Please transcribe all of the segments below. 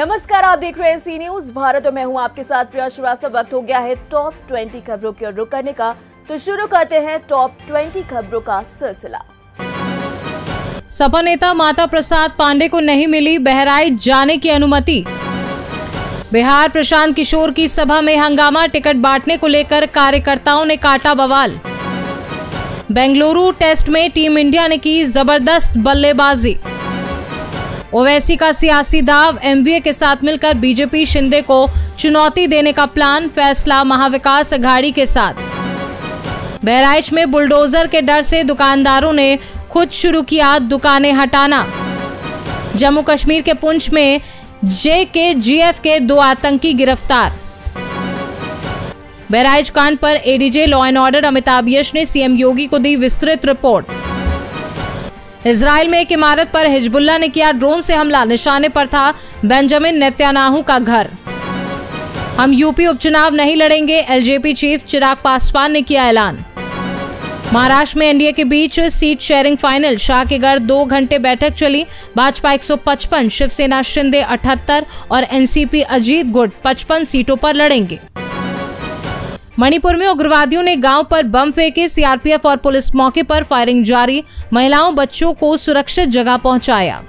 नमस्कार, आप देख रहे हैं सी न्यूज भारत और मैं हूं आपके साथ प्रिया श्रीवास्तव। वक्त हो गया है टॉप 20 खबरों की ओर रुख करने का, तो शुरू करते हैं टॉप 20 खबरों का सिलसिला। सपा नेता माता प्रसाद पांडे को नहीं मिली बहराइच जाने की अनुमति। बिहार प्रशांत किशोर की सभा में हंगामा, टिकट बांटने को लेकर कार्यकर्ताओं ने काटा बवाल। बेंगलुरु टेस्ट में टीम इंडिया ने की जबरदस्त बल्लेबाजी। ओवैसी का सियासी दाव, एमवीए के साथ मिलकर बीजेपी शिंदे को चुनौती देने का प्लान, फैसला महाविकासाड़ी के साथ। बहराइच में बुलडोजर के डर से दुकानदारों ने खुद शुरू किया दुकानें हटाना। जम्मू कश्मीर के पुंछ में जेकेजीएफ के दो आतंकी गिरफ्तार। बहराइच कांड पर ADJ law and order Amitabh Yash ने सीएम योगी को दी विस्तृत रिपोर्ट। इजराइल में एक इमारत पर हिजबुल्ला ने किया ड्रोन से हमला, निशाने पर था बेंजामिन नेतन्याहू का घर। हम यूपी उपचुनाव नहीं लड़ेंगे, एलजेपी चीफ चिराग पासवान ने किया ऐलान। महाराष्ट्र में एनडीए के बीच सीट शेयरिंग फाइनल, शाह के घर 2 घंटे बैठक चली। भाजपा 155, शिवसेना शिंदे 78 और एनसीपी अजीत गुट 55 सीटों पर लड़ेंगे। मणिपुर में उग्रवादियों ने गांव पर बम फेंके, सीआरपीएफ और पुलिस मौके पर, फायरिंग जारी। महिलाओं बच्चों को सुरक्षित जगह पहुंचाया।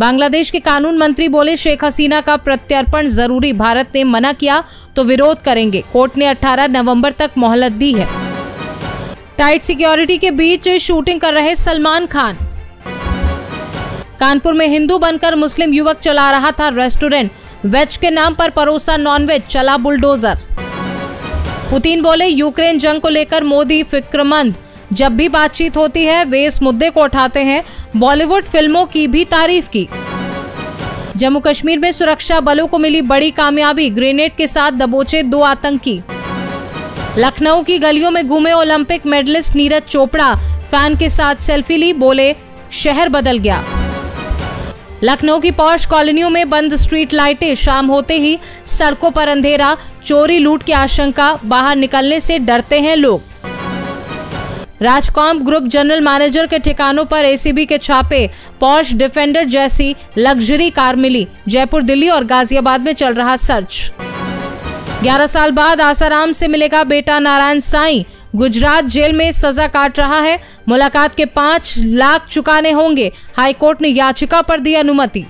बांग्लादेश के कानून मंत्री बोले शेख हसीना का प्रत्यर्पण जरूरी, भारत ने मना किया तो विरोध करेंगे, कोर्ट ने 18 नवंबर तक मोहलत दी है। टाइट सिक्योरिटी के बीच शूटिंग कर रहे सलमान खान। कानपुर में हिंदू बनकर मुस्लिम युवक चला रहा था रेस्टोरेंट, वेज के नाम पर परोसा नॉनवेज, चला बुलडोजर। पुतिन बोले यूक्रेन जंग को लेकर मोदी फिक्रमंद, जब भी बातचीत होती है वे इस मुद्दे को उठाते हैं, बॉलीवुड फिल्मों की भी तारीफ की। जम्मू कश्मीर में सुरक्षा बलों को मिली बड़ी कामयाबी, ग्रेनेड के साथ दबोचे 2 आतंकी। लखनऊ की गलियों में घूमे Olympic medallist Neeraj Chopra, fan के साथ सेल्फी ली, बोले शहर बदल गया। लखनऊ की पॉश कॉलोनियों में बंद स्ट्रीट लाइटें, शाम होते ही सड़कों पर अंधेरा, चोरी लूट की आशंका, बाहर निकलने से डरते हैं लोग। राजकॉम ग्रुप जनरल मैनेजर के ठिकानों पर एसीबी के छापे, पॉश डिफेंडर जैसी लग्जरी कार मिली। जयपुर, दिल्ली और गाजियाबाद में चल रहा सर्च। 11 साल बाद आसाराम से मिलेगा बेटा नारायण साईं, गुजरात जेल में सजा काट रहा है, मुलाकात के 5 लाख चुकाने होंगे, हाईकोर्ट ने याचिका पर दी अनुमति।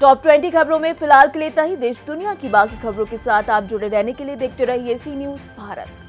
टॉप 20 खबरों में फिलहाल के लिए इतना ही। देश दुनिया की बाकी खबरों के साथ आप जुड़े रहने के लिए देखते रहिए सी न्यूज भारत।